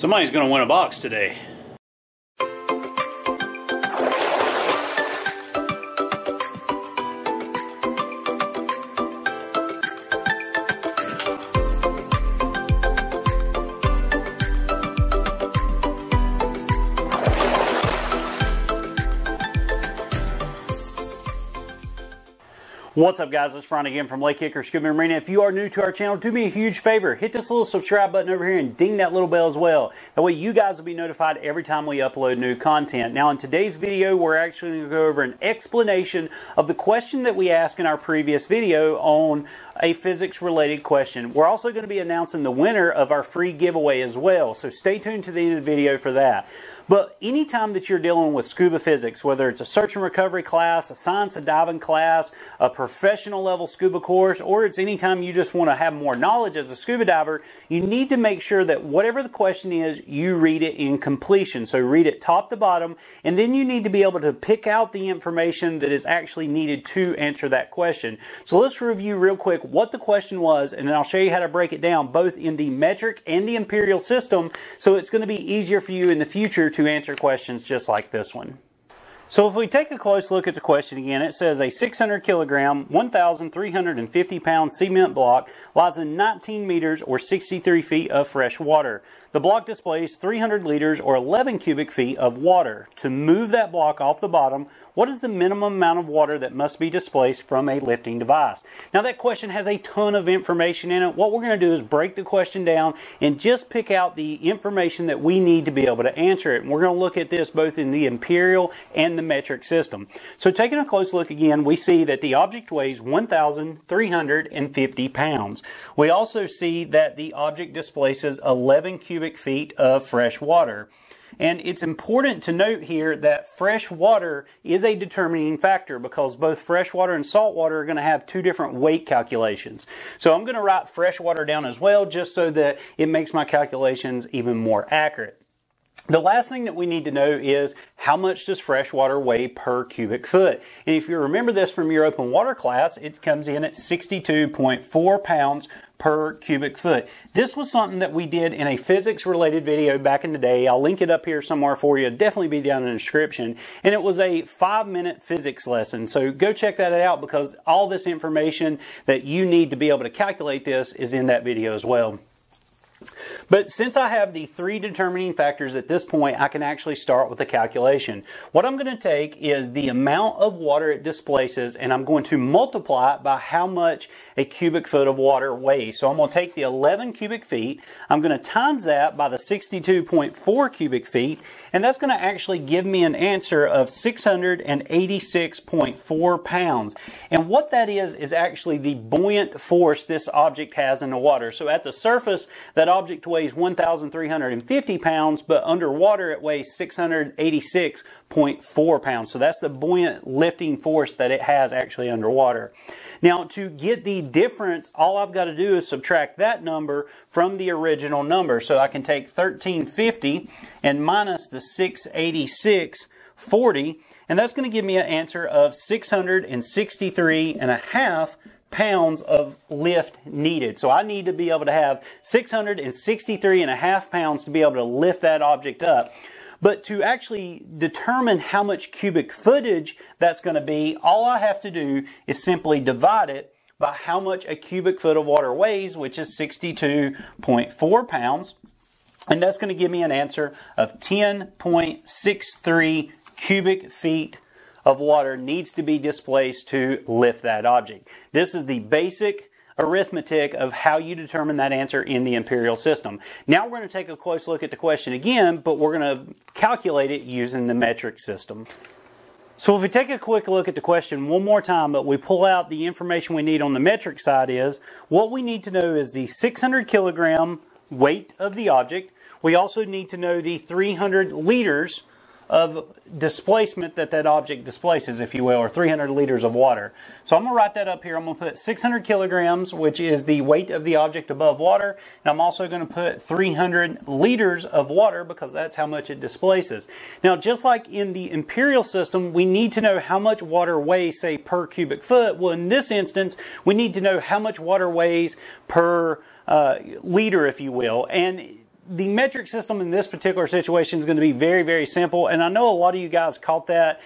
Somebody's gonna win a box today. What's up, guys? It's Brian again from Lake Hickory Scuba and Marina. If you are new to our channel, do me a huge favor. Hit this little subscribe button over here and ding that little bell as well. That way you guys will be notified every time we upload new content. Now in today's video, we're actually going to go over an explanation of the question that we asked in our previous video on a physics related question. We're also going to be announcing the winner of our free giveaway as well. So stay tuned to the end of the video for that. But anytime that you're dealing with scuba physics, whether it's a search and recovery class, a science and diving class, a professional level scuba course, or it's anytime you just want to have more knowledge as a scuba diver, you need to make sure that whatever the question is, you read it in completion. So read it top to bottom, and then you need to be able to pick out the information that is actually needed to answer that question. So let's review real quick what the question was, and then I'll show you how to break it down both in the metric and the imperial system, so it's going to be easier for you in the future to answer questions just like this one. So if we take a close look at the question again, it says a 600 kilogram, 1,350 pound cement block lies in 19 meters or 63 feet of fresh water. The block displays 300 liters or 11 cubic feet of water. To move that block off the bottom, what is the minimum amount of water that must be displaced from a lifting device? Now that question has a ton of information in it. What we're going to do is break the question down and just pick out the information that we need to be able to answer it. And we're going to look at this both in the imperial and the metric system. So taking a close look again, we see that the object weighs 1,350 pounds. We also see that the object displaces 11 cubic feet of fresh water. And it's important to note here that fresh water is a determining factor because both fresh water and salt water are going to have two different weight calculations. So I'm going to write fresh water down as well just so that it makes my calculations even more accurate. The last thing that we need to know is how much does fresh water weigh per cubic foot? And if you remember this from your open water class, it comes in at 62.4 pounds per cubic foot. This was something that we did in a physics related video back in the day. I'll link it up here somewhere for you. It'll definitely be down in the description. And it was a 5-minute physics lesson. So go check that out because all this information that you need to be able to calculate this is in that video as well. But since I have the three determining factors at this point, I can actually start with a calculation. What I'm going to take is the amount of water it displaces, and I'm going to multiply it by how much a cubic foot of water weighs. So I'm going to take the 11 cubic feet, I'm going to times that by the 62.4 cubic feet, and that's going to actually give me an answer of 686.4 pounds. And what that is actually the buoyant force this object has in the water. So at the surface, that object weighs 1,350 pounds, but underwater it weighs 686.4 pounds. So that's the buoyant lifting force that it has actually underwater. Now to get the difference, all I've got to do is subtract that number from the original number. So I can take 1,350 and minus the 686.40, and that's going to give me an answer of 663.5 pounds of lift needed. So I need to be able to have 663.5 pounds to be able to lift that object up. But to actually determine how much cubic footage that's going to be, all I have to do is simply divide it by how much a cubic foot of water weighs, which is 62.4 pounds. And that's going to give me an answer of 10.63 cubic feet of water needs to be displaced to lift that object. This is the basic arithmetic of how you determine that answer in the imperial system. Now we're going to take a close look at the question again, but we're going to calculate it using the metric system. So if we take a quick look at the question one more time, but we pull out the information we need on the metric side, is what we need to know is the 600 kilogram weight of the object. We also need to know the 300 liters of displacement that object displaces, if you will, or 300 liters of water. So I'm going to write that up here. I'm going to put 600 kilograms, which is the weight of the object above water, and I'm also going to put 300 liters of water because that's how much it displaces. Now, just like in the imperial system, we need to know how much water weighs, say, per cubic foot. Well, in this instance, we need to know how much water weighs per liter, if you will, and the metric system in this particular situation is going to be very, very simple. And I know a lot of you guys caught that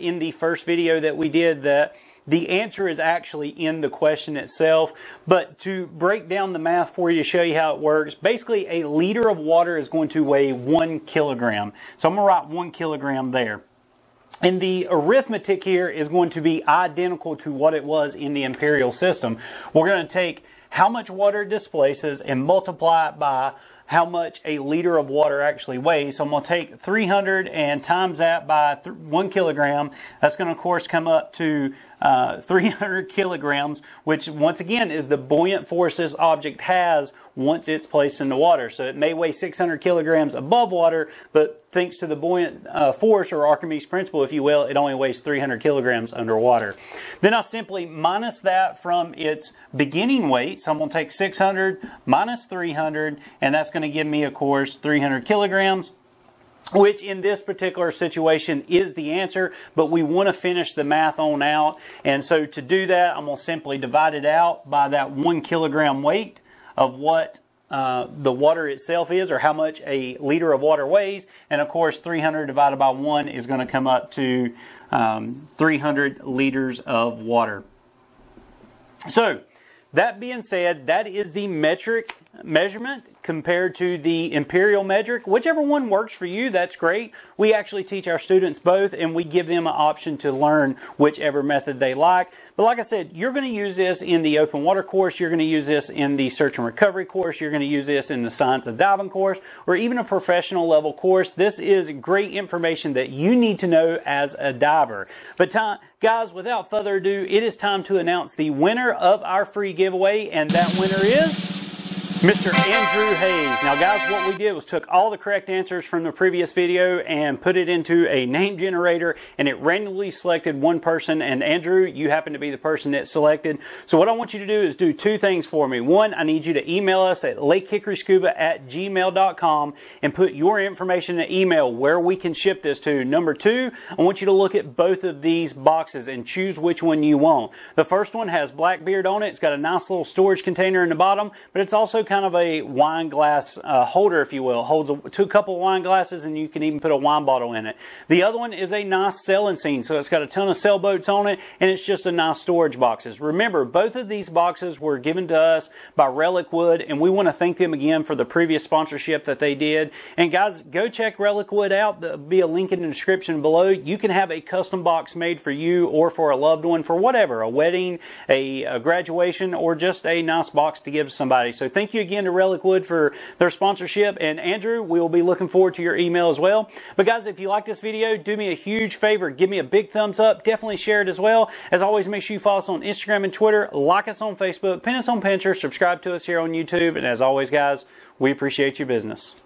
in the first video that we did, that the answer is actually in the question itself. But to break down the math for you to show you how it works, basically a liter of water is going to weigh 1 kilogram. So I'm going to write 1 kilogram there. And the arithmetic here is going to be identical to what it was in the imperial system. We're going to take how much water it displaces and multiply it by how much a liter of water actually weighs. So I'm going to take 300 and times that by 1 kilogram. That's going to, of course, come up to 300 kilograms, which once again is the buoyant force this object has once it's placed in the water. So it may weigh 600 kilograms above water, but thanks to the buoyant force, or Archimedes' principle, if you will, it only weighs 300 kilograms underwater. Then I simply minus that from its beginning weight. So I'm going to take 600 minus 300, and that's going to give me, of course, 300 kilograms, which in this particular situation is the answer, but we want to finish the math on out. And so to do that, I'm going to simply divide it out by that 1 kilogram weight of what the water itself is, or how much a liter of water weighs. And of course, 300 divided by 1 is going to come up to 300 liters of water. So that being said, that is the metric measurement compared to the imperial metric. Whichever one works for you, that's great. We actually teach our students both, and we give them an option to learn whichever method they like. But like I said, you're going to use this in the open water course, you're going to use this in the search and recovery course, you're going to use this in the science of diving course, or even a professional level course. This is great information that you need to know as a diver. But guys, without further ado, it is time to announce the winner of our free giveaway, and that winner is Mr. Andrew Hayes. Now guys, what we did was took all the correct answers from the previous video and put it into a name generator, and it randomly selected one person, and Andrew, you happen to be the person that selected. So what I want you to do is do two things for me. One, I need you to email us at lakehickoryscuba@gmail.com and put your information in the email where we can ship this to. Number two, I want you to look at both of these boxes and choose which one you want. The first one has Blackbeard on it. It's got a nice little storage container in the bottom, but it's also kind of a wine glass holder, if you will. Holds a couple of wine glasses, and you can even put a wine bottle in it. The other one is a nice sailing scene, so it's got a ton of sailboats on it, and it's just a nice storage boxes. Remember, both of these boxes were given to us by Relic Wood, and we want to thank them again for the previous sponsorship that they did. And guys, go check Relic Wood out. There'll be a link in the description below. You can have a custom box made for you or for a loved one for whatever, a wedding, a graduation, or just a nice box to give somebody. So thank you again to Relic Wood for their sponsorship. And Andrew, we will be looking forward to your email as well. But guys, if you like this video, do me a huge favor. Give me a big thumbs up. Definitely share it as well. As always, make sure you follow us on Instagram and Twitter. Like us on Facebook. Pin us on Pinterest. Subscribe to us here on YouTube. And as always, guys, we appreciate your business.